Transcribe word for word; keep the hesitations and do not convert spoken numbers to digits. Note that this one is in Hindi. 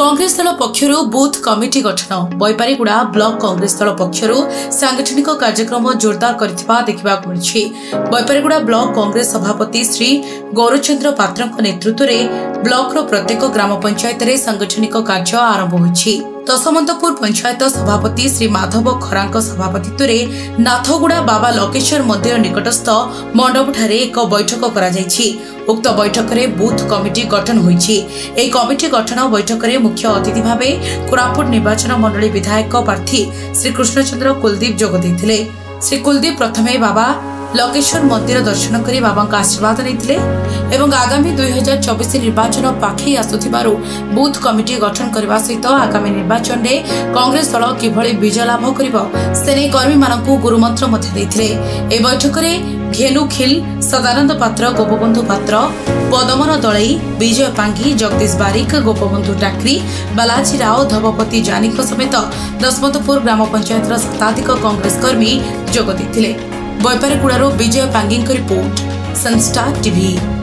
कांग्रेस दल पक्ष बूथ कमिटी गठन बैपारीगुड़ा ब्लॉक कांग्रेस दल पक्ष सांगठनिक कार्यक्रम जोरदार करथिबा देखिबाक मिलछि। बैपारीगुड़ा ब्लॉक कांग्रेस सभापति श्री गौरवचंद्र पात्र नेतृत्व में ब्लॉक प्रत्येक ग्राम पंचायत में सांगठनिक कार्य आरंभ होछि। दशमंतपुर पंचायत सभापति श्री माधव खरांका सभापतित्व में नाथगुड़ा बाबा लोकेश्वर मंदिर निकटस्थ मंडपठारे एक बैठक करा जायछि। उक्त बैठक में बूथ कमिटी गठन होइछि। एई कमिटी गठन बैठक में मुख्य अतिथि भावे कोरापुट निर्वाचन मंडली विधायक प्रार्थी श्री कृष्णचंद्र कुलदीप जोग दैथिले। श्री कुलदीप प्रथमे बाबा लोकेश्वर मंदिर दर्शन करी बाबा का आशीर्वाद लेथिले एवं आगामी दुई हजार चौबीस निर्वाचन पाखे आसुथिबारु बूथ कमिटी गठन करने सहित आगामी निर्वाचन में कांग्रेस दल किभली विजय लाभ करिबो सेने कर्मी मानकु गुरुमंत्र मध्य दैथिले। ए बैठक रे घेनु खिल, सदानंद पात्र, गोपबंधु पात्र, पदमन दलई, विजय पांगी, जगदीश बारिक, गोपबंधु टाक्री, बालाजी राव, धवपति जानिक समेत दशमंतपुर ग्राम पंचायत शताधिक कांग्रेस कर्मी जोग दैथिले। Baipariguda Vijay Pangi report Sunstar TV.